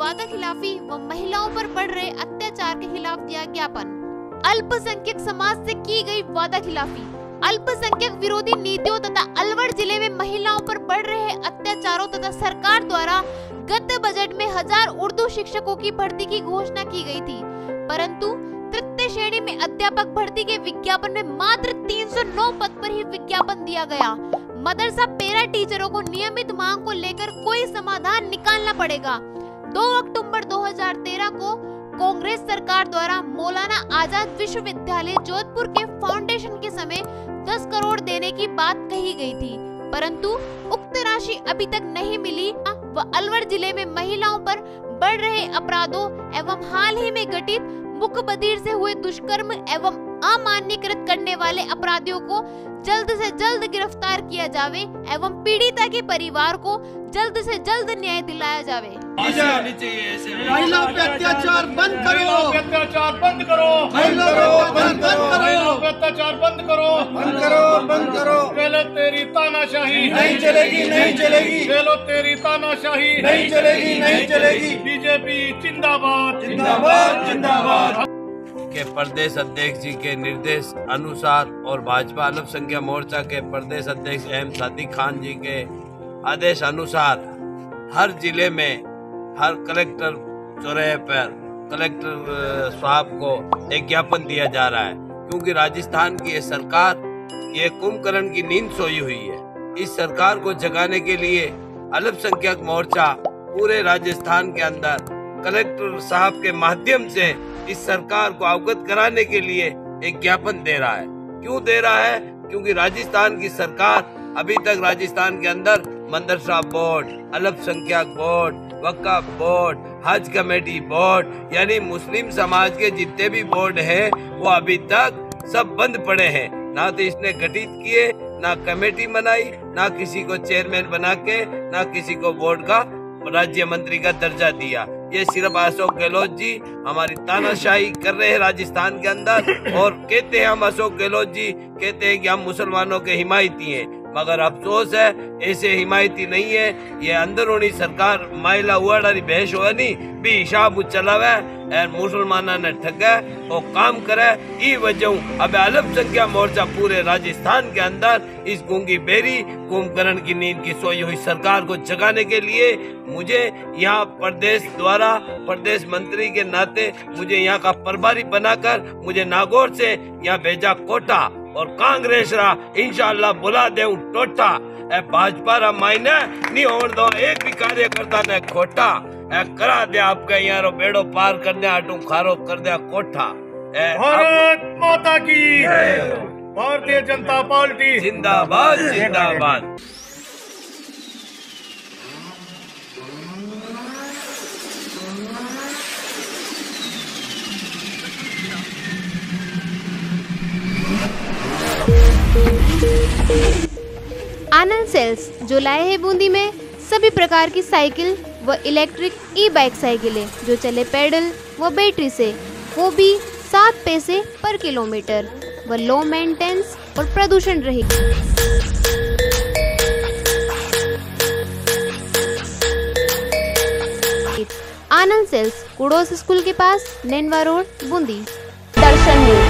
वादा खिलाफी व महिलाओं पर बढ़ रहे अत्याचार के खिलाफ दिया ज्ञापन। अल्पसंख्यक समाज से की गई वादा खिलाफी, अल्पसंख्यक विरोधी नीतियों तथा अलवर जिले में महिलाओं पर बढ़ रहे अत्याचारों तथा सरकार द्वारा गत बजट में 1000 उर्दू शिक्षकों की भर्ती की घोषणा की गई थी, परंतु तृतीय श्रेणी में अध्यापक भर्ती के विज्ञापन में मात्र 309 पद पर ही विज्ञापन दिया गया। मदरसा पैरा टीचरों को नियमित मांग को लेकर कोई समाधान निकालना पड़ेगा। 2 अक्टूबर 2013 को कांग्रेस सरकार द्वारा मौलाना आजाद विश्वविद्यालय जोधपुर के फाउंडेशन के समय 10 करोड़ देने की बात कही गई थी, परंतु उक्त राशि अभी तक नहीं मिली व अलवर जिले में महिलाओं पर बढ़ रहे अपराधों एवं हाल ही में घटित मुखबधिर से हुए दुष्कर्म एवं अमान्यकृत करने वाले अपराधियों को जल्द से जल्द गिरफ्तार किया जावे एवं पीड़िता के परिवार को जल्द से जल्द न्याय दिलाया जावे। महिला पे अत्याचार बंद करो, अत्याचार बंद करो, अत्याचार बंद करो, बंद करो, बंद करो। खेलो तेरी तानाशाही नहीं चलेगी, नहीं चलेगी। खेलो तेरी तानाशाही नहीं चलेगी, नहीं चलेगी। बीजेपी जिंदाबाद, जिंदाबाद, जिंदाबाद। के प्रदेश अध्यक्ष जी के निर्देश अनुसार और भाजपा अल्पसंख्यक मोर्चा के प्रदेश अध्यक्ष एम सादिक खान जी के आदेश अनुसार हर जिले में हर कलेक्टर चौराहे पर कलेक्टर साहब को एक ज्ञापन दिया जा रहा है, क्योंकि राजस्थान की ये सरकार ये कुंभकर्ण की नींद सोई हुई है। इस सरकार को जगाने के लिए अल्पसंख्यक मोर्चा पूरे राजस्थान के अंदर कलेक्टर साहब के माध्यम से इस सरकार को अवगत कराने के लिए एक ज्ञापन दे रहा है। क्यों दे रहा है? क्योंकि राजस्थान की सरकार अभी तक राजस्थान के अंदर मदरसा बोर्ड, अल्पसंख्यक बोर्ड, वक्फ बोर्ड, हज कमेटी बोर्ड यानी मुस्लिम समाज के जितने भी बोर्ड हैं वो अभी तक सब बंद पड़े हैं। ना तो इसने गठित किए, ना कमेटी बनाई, ना किसी को चेयरमैन बना के, ना किसी को बोर्ड का राज्य मंत्री का दर्जा दिया। ये सिर्फ अशोक गहलोत जी हमारी तानाशाही कर रहे हैं राजस्थान के अंदर और कहते हैं हम अशोक गहलोत जी कहते हैं कि हम मुसलमानों के हिमायती हैं, मगर अफसोस है ऐसे हिमायती नहीं है। ये अंदरूनी सरकार माइला उड़ारी बहस हो नहीं भी हिसाब चलावे और मुसलमाना ने ठगे और काम करे। ई वजह अब अल्पसंख्यक मोर्चा पूरे राजस्थान के अंदर इस गूंगी बेरी कुंभकर्ण की नींद की सोई हुई सरकार को जगाने के लिए मुझे यहाँ प्रदेश द्वारा प्रदेश मंत्री के नाते मुझे यहाँ का प्रभारी बनाकर मुझे नागौर से यहाँ भेजा कोटा और कांग्रेस रा इंशाल्लाह बुला दे टोटा। भाजपा रा मायने नहीं और दो एक भी कार्यकर्ता ने खोटा करा दे आपका यारो बेड़ो पार कर दे आटू खारो कर दे कोठा। भारत माता की भारतीय जनता पार्टी जिंदाबाद, जिंदाबाद। आनंद सेल्स जो लाए है बूंदी में सभी प्रकार की साइकिल व इलेक्ट्रिक ई बाइक साइकिलें जो चले पेडल व बैटरी से, वो भी 7 पैसे पर किलोमीटर व लो मेंटेनेंस और प्रदूषण रहित। आनंद सेल्स कुड़ोस स्कूल के पास नैनवा रोड बूंदी। दर्शन।